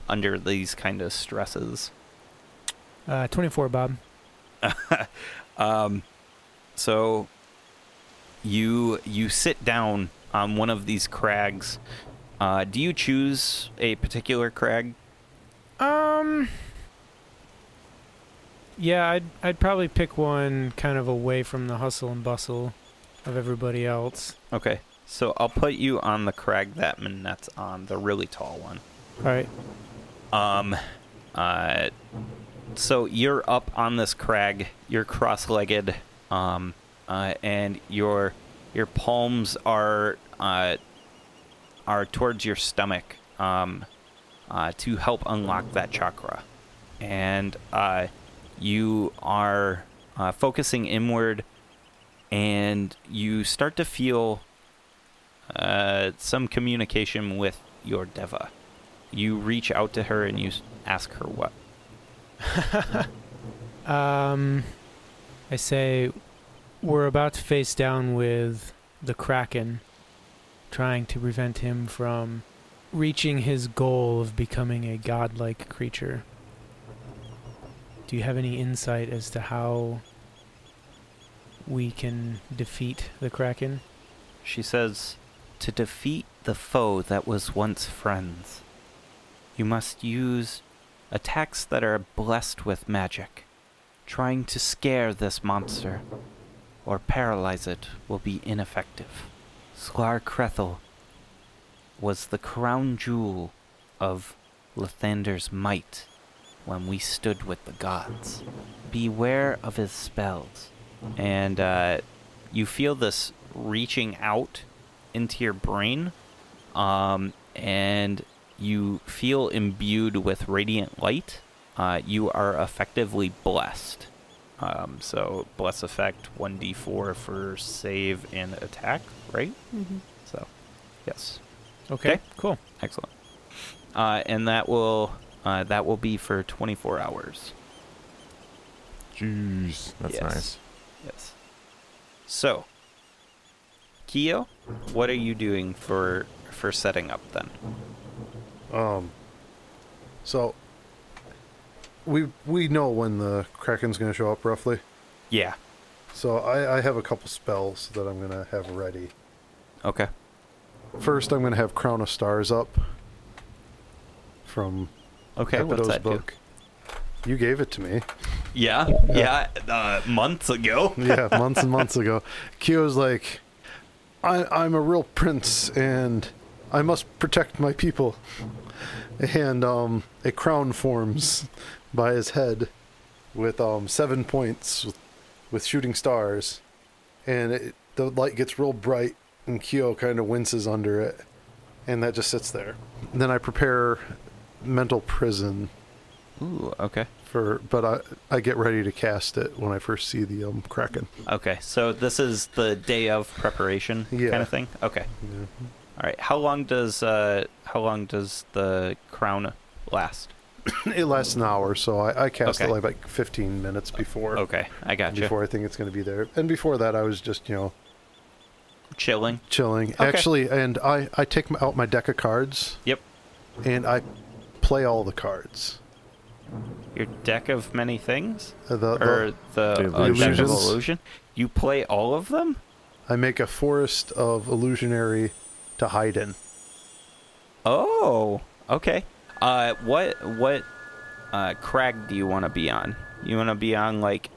under these kind of stresses. 24, Bob. So you sit down on one of these crags. Do you choose a particular crag? Yeah, I'd probably pick one kind of away from the hustle and bustle of everybody else. Okay. So I'll put you on the crag that Minette's on, the really tall one. All right. So you're up on this crag. You're cross-legged, and your palms are towards your stomach, to help unlock that chakra, and you are focusing inward, and you start to feel some communication with your Deva. You reach out to her and you ask her what. I say, we're about to face down with the Kraken, trying to prevent him from reaching his goal of becoming a godlike creature. Do you have any insight as to how we can defeat the Kraken? She says, to defeat the foe that was once friends, you must use attacks that are blessed with magic. Trying to scare this monster or paralyze it will be ineffective. Slarkrethel was the crown jewel of Lathander's might when we stood with the gods. Beware of his spells. And you feel this reaching out into your brain, and you feel imbued with radiant light. You are effectively blessed. So bless effect 1d4 for save and attack, right? Mm-hmm. So, yes. Okay. Cool. Excellent. And that will be for 24 hours. Jeez, that's nice. Yes. So, Keo, what are you doing for setting up then? So we know when the Kraken's going to show up roughly. Yeah. So I have a couple spells that I'm going to have ready. Okay. First, I'm going to have Crown of Stars up from Epido's book. Do? You gave it to me. Yeah. Months ago. Yeah, months and months ago. Keo's like, I'm a real prince and I must protect my people. And a crown forms by his head with 7 points with shooting stars. And the light gets real bright, and Keo kind of winces under it. And that just sits there. And then I prepare mental prison. Ooh, okay. But I get ready to cast it when I first see the Kraken. Okay, so this is the day of preparation kind of thing? Okay. Yeah. All right. How long does the crown last? It lasts an hour, so I cast it like 15 minutes before. Okay, I got you. Before I think it's going to be there, and before that, I was just chilling. Okay. Actually, and I take out my deck of cards. Yep. And I play all the cards. Your deck of many things. The deck of illusion. You play all of them. I make a forest of illusionary to hide in. Oh, okay. What crag do you want to be on? You want to be on, like,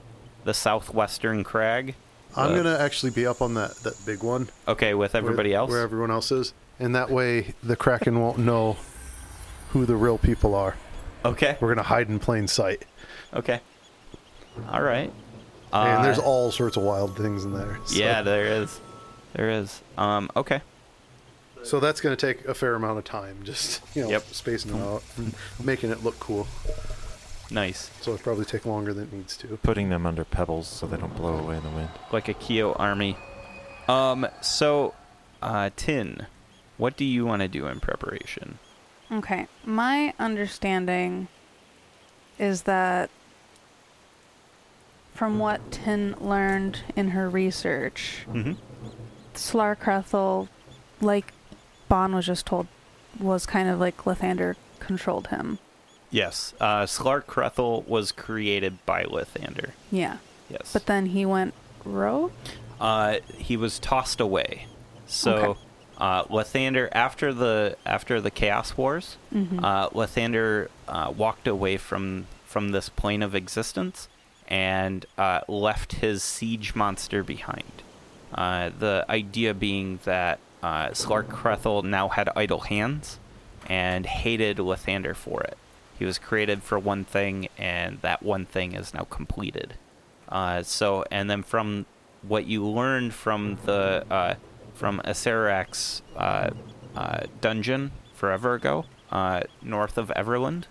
the southwestern crag? I'm going to actually be up on that big one. Okay, with everybody else? Where everyone else is. And that way the Kraken won't know who the real people are. Okay. We're going to hide in plain sight. Okay. All right. And there's all sorts of wild things in there. So. Yeah, there is. There is. Okay. So that's going to take a fair amount of time, just, you know, spacing them out and making it look cool. Nice. So it'll probably take longer than it needs to. Putting them under pebbles so they don't blow away in the wind. Like a Keo army. Tin, what do you want to do in preparation? Okay. My understanding is that from what Tin learned in her research, Slarkrethel, like Bon was just told, was kind of like Lathander controlled him. Yes. Slarkrethel was created by Lathander. Yeah. Yes. But then he went rogue? He was tossed away. So Lathander, after the Chaos Wars, Lathander walked away from this plane of existence and left his siege monster behind. The idea being that Slarkrethel now had idle hands and hated Lathander for it. He was created for one thing, and that one thing is now completed. And then from what you learned from the from Aserak's dungeon forever ago, north of Everland,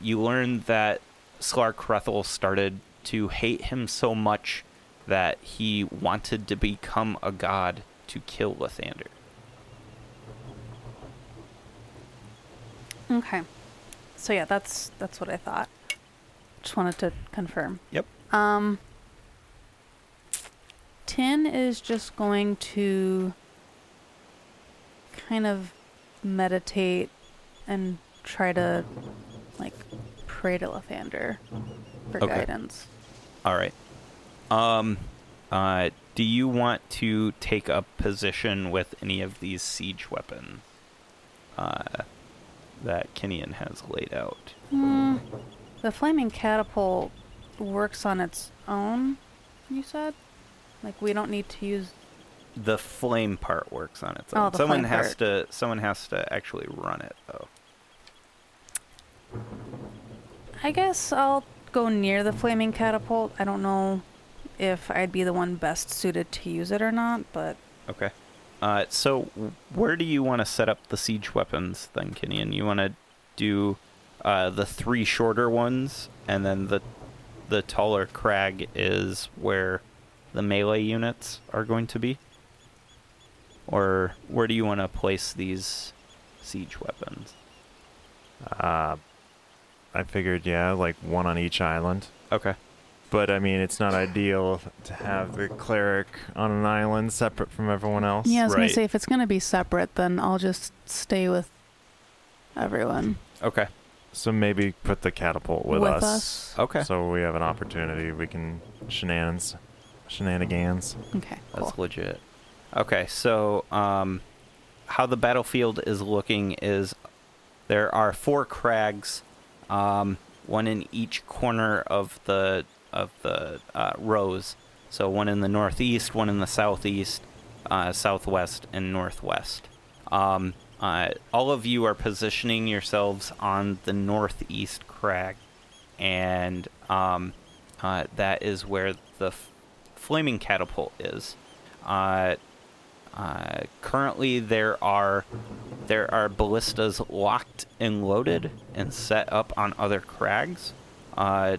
you learned that Slarkrethel started to hate him so much that he wanted to become a god to kill Lathander. Okay. So yeah, that's what I thought. Just wanted to confirm. Yep. Tin is just going to kind of meditate and try to, like, pray to Lathander for guidance. All right. Do you want to take a position with any of these siege weapons? That Kinian has laid out. The flaming catapult works on its own, you said? Like, we don't need to use... The flame part works on its own. Someone has to actually run it, though. I guess I'll go near the flaming catapult. I don't know if I'd be the one best suited to use it or not, but... Okay. So where do you want to set up the siege weapons then, Kinian? You want to do the three shorter ones, and then the taller crag is where the melee units are going to be? Or where do you want to place these siege weapons? I figured, yeah, like one on each island. Okay. But, I mean, it's not ideal to have the cleric on an island separate from everyone else. Yeah, I was going to say, if it's going to be separate, then I'll just stay with everyone. Okay. So maybe put the catapult with us. Okay. So we have an opportunity. We can shenanigans. Okay, cool. That's legit. Okay, so how the battlefield is looking is there are four crags, one in each corner of the... rows. So one in the northeast, one in the southeast, southwest, and northwest. All of you are positioning yourselves on the northeast crag, and that is where the flaming catapult is. Currently there are ballistas locked and loaded and set up on other crags.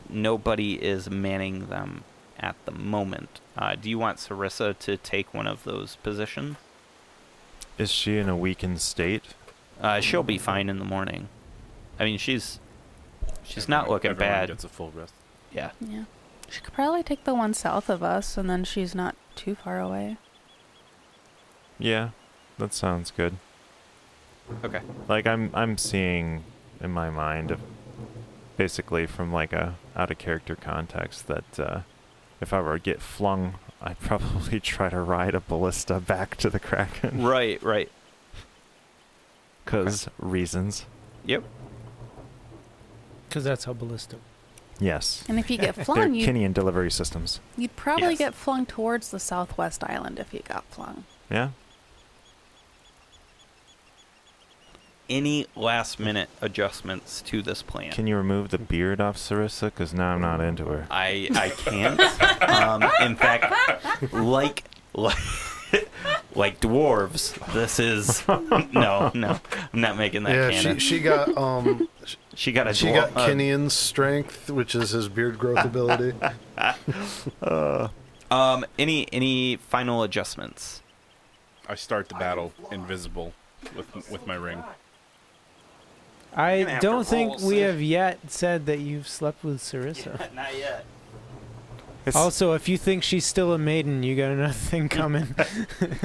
Nobody is manning them at the moment. Do you want Cerissa to take one of those positions? Is she in a weakened state? She'll be fine in the morning. I mean, she's not looking bad. Gets a full rest. Yeah. Yeah. She could probably take the one south of us, and then she's not too far away. Yeah, that sounds good. Okay. Like I'm seeing in my mind. Basically, from like a out-of-character context, that if I were to get flung, I'd probably try to ride a ballista back to the Kraken. Right, right. Because reasons. Yep. Because that's how ballistic. Yes. And if you get flung, you Kinian delivery systems. You'd probably get flung towards the southwest island if you got flung. Yeah. Any last-minute adjustments to this plan? Can you remove the beard off Cerissa? Because now I'm not into her. I can't. In fact, like dwarves, this is no. I'm not making that. Yeah, canon. She got she got Kinian's strength, which is his beard growth ability. Any final adjustments? I start the battle invisible with my ring. I don't think we have yet said that you've slept with Cerissa. Yeah, not yet. It's also, if you think she's still a maiden, you got another thing coming.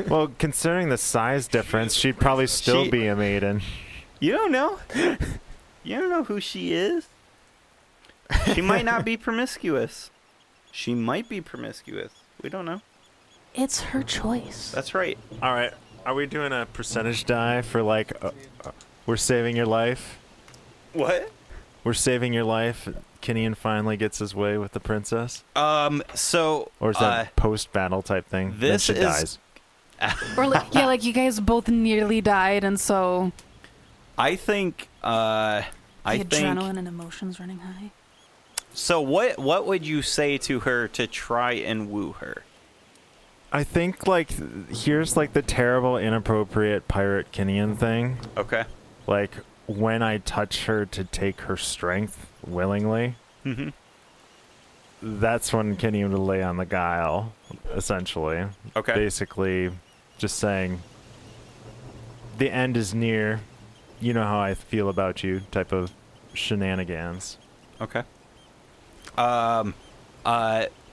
Well, considering the size difference, she'd probably still be a maiden. You don't know. You don't know who she is. She might not be promiscuous. She might be promiscuous. We don't know. It's her choice. That's right. All right. Are we doing a percentage die for, like, we're saving your life? What? We're saving your life. Kinian finally gets his way with the princess. Or is that post-battle type thing? This is. Dies. Or like, yeah, like you guys both nearly died, and so. I think. I think adrenaline and emotions running high. So what would you say to her to try and woo her? I think, like, here's, like, the terrible, inappropriate pirate Kinian thing. Okay. Like, when I touch her to take her strength willingly, that's when Kinian would lay on the guile, essentially. Okay. Basically, just saying, the end is near, you know how I feel about you, type of shenanigans. Okay.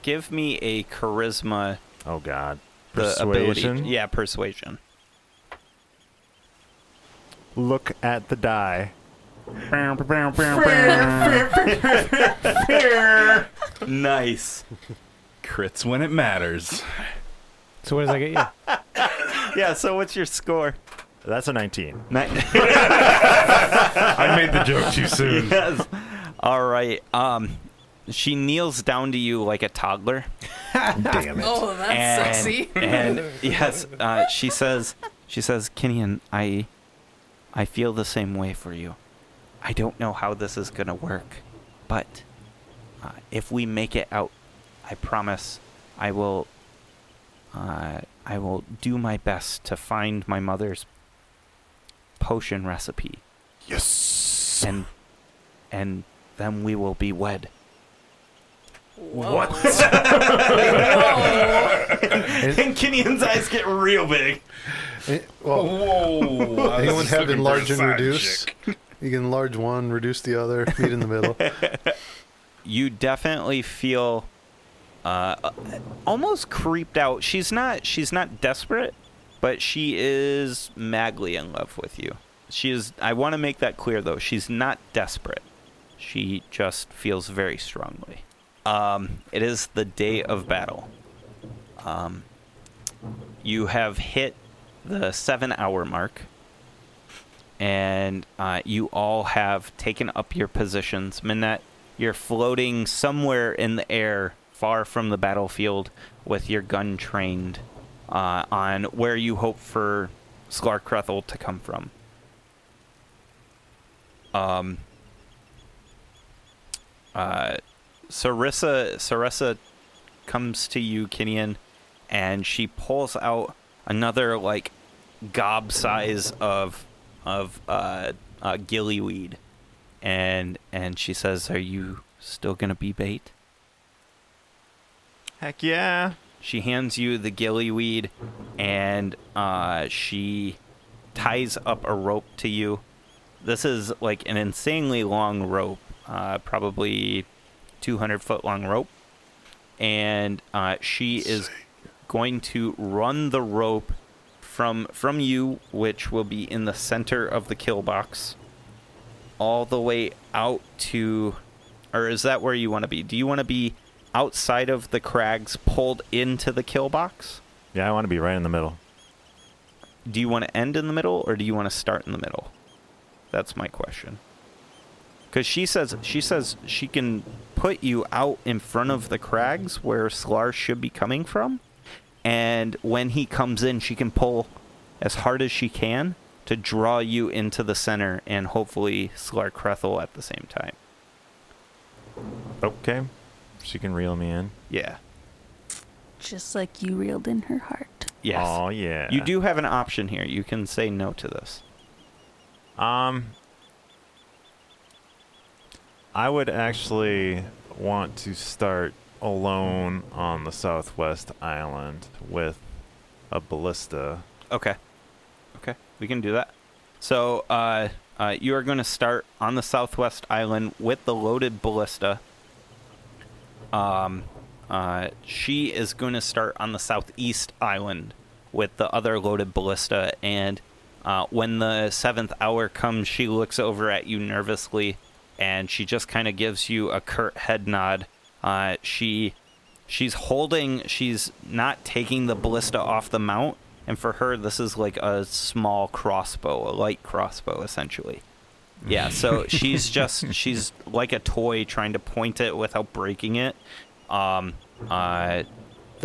Give me a charisma... Oh, God. Persuasion? Ability. Yeah, persuasion. Look at the die. Nice. Crits when it matters. So what does I get you? Yeah, so what's your score? That's a 19. I made the joke too soon. Yes. All right. She kneels down to you like a toddler. Damn it. Oh, that's sexy. And yes, she says, Kinian, I feel the same way for you. I don't know how this is going to work, but if we make it out, I promise I will do my best to find my mother's potion recipe. Yes. And then we will be wed. Whoa. What? And Kinian's eyes get real big. Whoa! Anyone have enlarge and reduce? Chick. You can enlarge one, reduce the other, meet in the middle. You definitely feel almost creeped out. She's not desperate, but she is madly in love with you. She is. I want to make that clear, though. She's not desperate. She just feels very strongly. It is the day of battle. You have hit the 7-hour mark, and you all have taken up your positions. Minette, you're floating somewhere in the air, far from the battlefield, with your gun trained on where you hope for Slarkrethel to come from. Cerissa comes to you, Kinian, and she pulls out another, like, gob size of gillyweed, and she says, "Are you still gonna be bait?" Heck yeah! She hands you the gillyweed, and she ties up a rope to you. This is like an insanely long rope, probably 200-foot long rope, and she is going to run the rope from you, which will be in the center of the kill box, all the way out to, or is that where you want to be? Do you want to be outside of the crags, pulled into the kill box? Yeah, I want to be right in the middle. Do you want to end in the middle, or do you want to start in the middle? That's my question. Because she says she can put you out in front of the crags where Slar should be coming from. And when he comes in, she can pull as hard as she can to draw you into the center and hopefully Slarkrethel at the same time. Okay. She can reel me in. Yeah. Just like you reeled in her heart. Yes. Oh, yeah. You do have an option here. You can say no to this. I would actually want to start alone on the southwest island with a ballista. Okay. Okay. We can do that. So you are going to start on the southwest island with the loaded ballista. She is going to start on the southeast island with the other loaded ballista, and when the 7th hour comes, she looks over at you nervously, and she just kind of gives you a curt head nod. She's not taking the ballista off the mount, and for her, this is like a small crossbow, a light crossbow, essentially. Yeah, so she's like a toy trying to point it without breaking it. The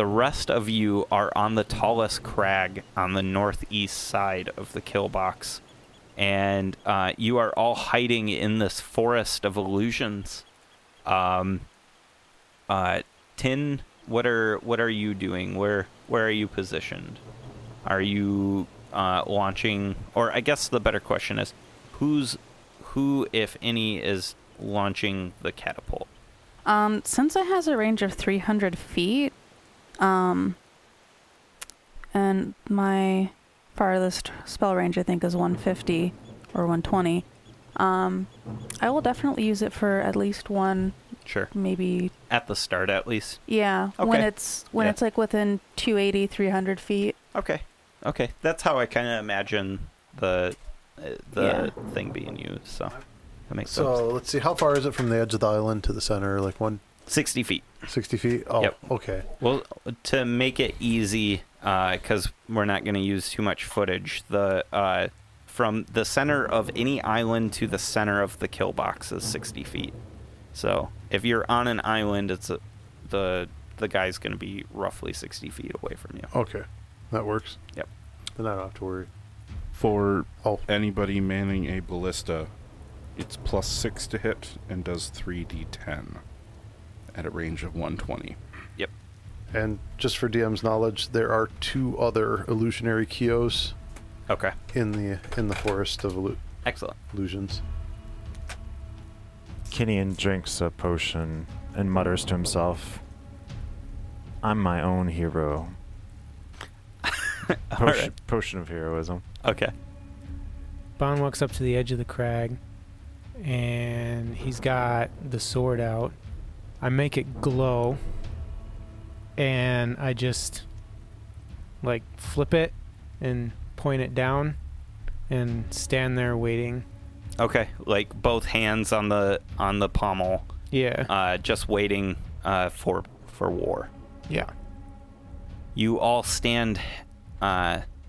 rest of you are on the tallest crag on the northeast side of the kill box, and you are all hiding in this forest of illusions. Tin, what are you doing? Where are you positioned? Are you launching? Or I guess the better question is, who, if any, is launching the catapult? Since it has a range of 300 feet, and my farthest spell range, I think, is 150 or 120, I will definitely use it for at least one. Sure. Maybe. At the start, at least. Yeah. Okay. When it's like within 280, 300 feet. Okay. Okay. That's how I kind of imagine the thing being used, so that makes sense. So let's see, how far is it from the edge of the island to the center? Like 160 feet. 60 feet. Oh, yep. Okay. Well, to make it easy, because we're not going to use too much footage, the from the center of any island to the center of the kill box is 60 feet. So if you're on an island, it's the guy's going to be roughly 60 feet away from you. Okay, that works. Yep. Then I don't have to worry. For anybody manning a ballista, it's +6 to hit and does 3d10 at a range of 120. Yep. And just for DM's knowledge, there are 2 other illusionary Keos. Okay. In the forest of illusions. Kinian drinks a potion and mutters to himself, "I'm my own hero." Potion of heroism. Okay. Bon walks up to the edge of the crag, and he's got the sword out. I make it glow, and I just, like, flip it and point it down and stand there waiting. Okay, like both hands on the pommel. Yeah. Just waiting for war. Yeah. You all stand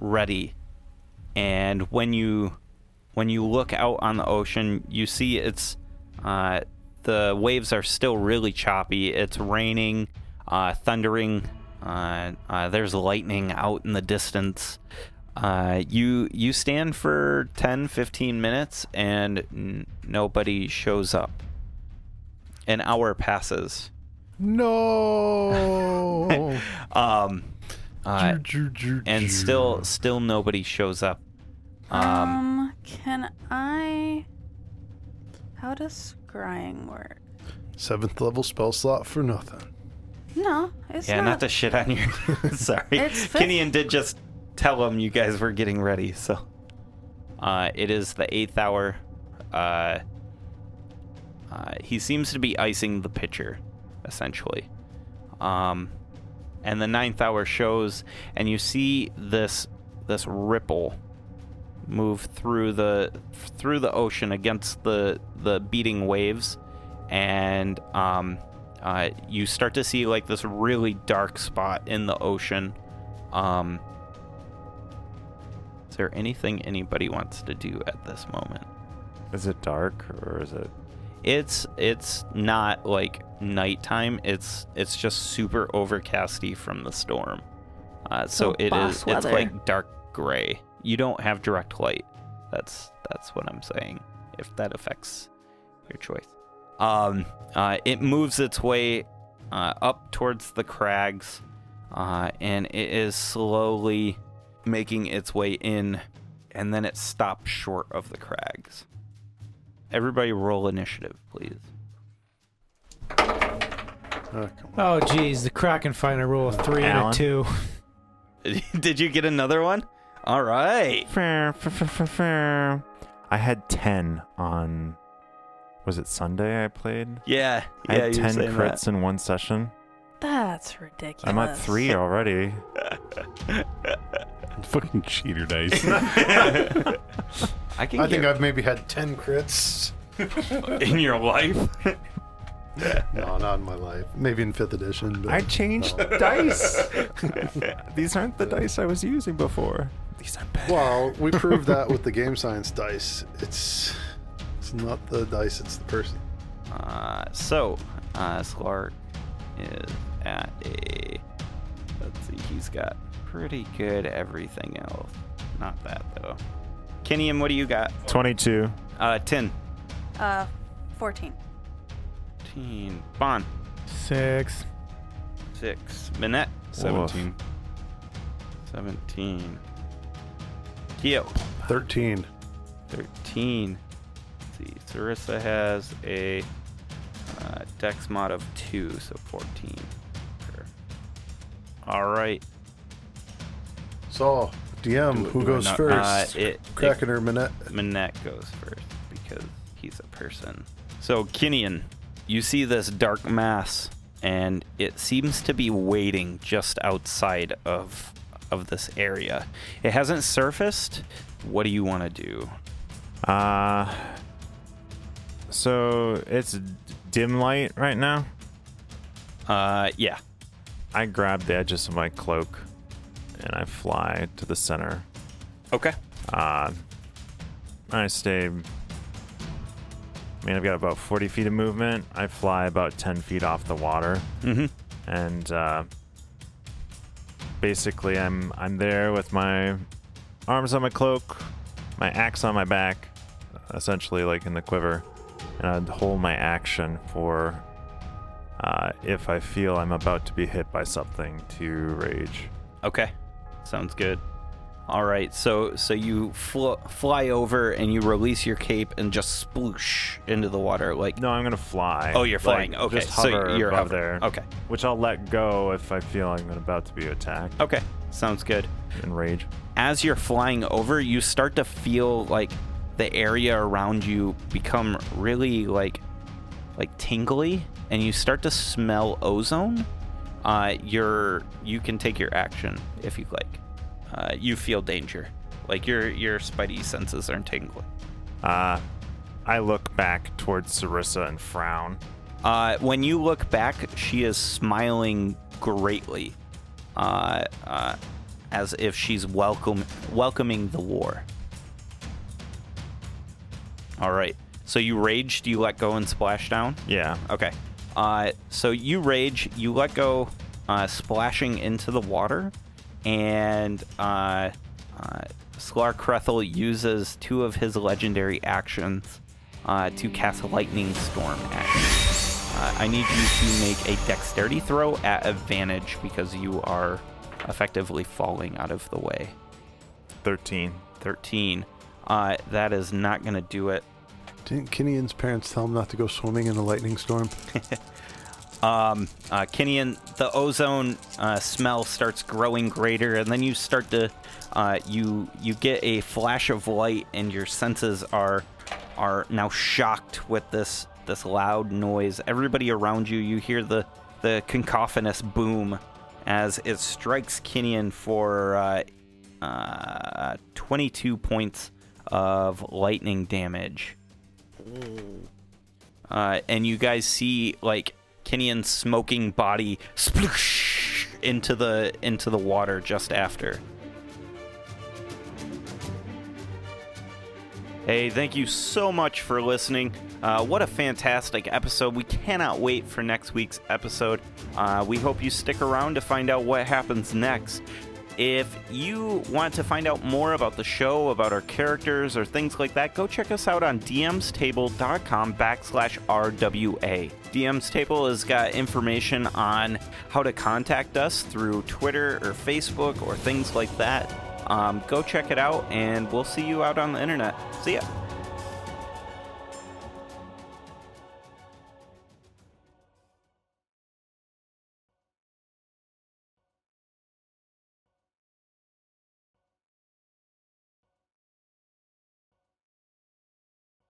ready, and when you look out on the ocean, you see it's the waves are still really choppy. It's raining, thundering, there's lightning out in the distance. You stand for 10-15 minutes and nobody shows up. An hour passes. No. And still nobody shows up. Can I? How does scrying work? 7th level spell slot for nothing. No, it's not. Yeah, not the shit on you. Sorry, Kinian did just tell them you guys were getting ready. So, it is the 8th hour. He seems to be icing the pitcher, essentially. And the 9th hour shows, and you see this ripple move through the ocean against the beating waves, and you start to see like this really dark spot in the ocean. Is there anything anybody wants to do at this moment? Is it dark, or is it? It's not like nighttime. It's just super overcasty from the storm. So it is. It's like dark gray. You don't have direct light. That's what I'm saying. If that affects your choice. It moves its way up towards the crags, and it is slowly making its way in, and then it stops short of the crags. Everybody roll initiative, please. Oh, geez, the Kraken find a roll of 3 Alan. And a 2. Did you get another one? All right. I had 10 on... Was it Sunday I played? Yeah. I had 10 crits in one session. That's ridiculous. I'm at 3 already. Fucking cheater dice. I think I've maybe had 10 crits. In your life? No, not in my life. Maybe in 5th edition. But I changed dice. These aren't the dice I was using before. These are better. Well, we proved that with the game science dice. It's not the dice, it's the person. Slark is at a... Let's see, he's got pretty good everything else. Not that, though. Kinian, what do you got? 22. Tin. 14. 14. Bon. 6. 6. Minette. 17. Oof. 17. Keo. 13. 13. Cerissa has a dex mod of 2, so 14. Sure. All right. So, DM, who goes first? Kraken or Minette? Minette goes first because he's a person. So, Kinian, you see this dark mass, and it seems to be waiting just outside of this area. It hasn't surfaced. What do you want to do? So it's dim light right now? Yeah. I grab the edges of my cloak and I fly to the center. Okay. I stay... I mean, I've got about 40 feet of movement. I fly about 10 feet off the water. Mm-hmm. And basically I'm there with my arms on my cloak, my axe on my back, essentially like in the quiver. And I'd hold my action for if I feel I'm about to be hit by something to rage. Okay, sounds good. All right, so you fly over and you release your cape and just sploosh into the water like. No, I'm gonna fly. Oh, you're flying. Like, okay, just hover so you're above there. Okay, which I'll let go if I feel I'm about to be attacked. Okay, sounds good. And rage. As you're flying over, you start to feel like. The area around you become really like tingly, and you start to smell ozone. You can take your action if you'd like. You feel danger, like your spidey senses are tingling. I look back towards Cerissa and frown. When you look back, she is smiling greatly, as if she's welcoming the war. All right. So you rage. Do you let go and splash down? Yeah. Okay. So you rage. You let go, splashing into the water, and Slarkrethel uses 2 of his legendary actions to cast Lightning Storm at you. I need you to make a dexterity throw at advantage because you are effectively falling out of the way. 13. 13. That is not going to do it. Didn't Kinian's parents tell him not to go swimming in a lightning storm? Kinian, the ozone smell starts growing greater, and then you start to you get a flash of light, and your senses are now shocked with this loud noise. Everybody around you, you hear the cacophonous boom as it strikes Kinian for 22 points of lightning damage. And you guys see like Kinian's smoking body sploosh into the water just after. Hey, thank you so much for listening. What a fantastic episode. We cannot wait for next week's episode. We hope you stick around to find out what happens next. If you want to find out more about the show, about our characters, or things like that, go check us out on dmstable.com/RWA. DM's Table has got information on how to contact us through Twitter or Facebook or things like that. Go check it out, and we'll see you out on the internet. See ya.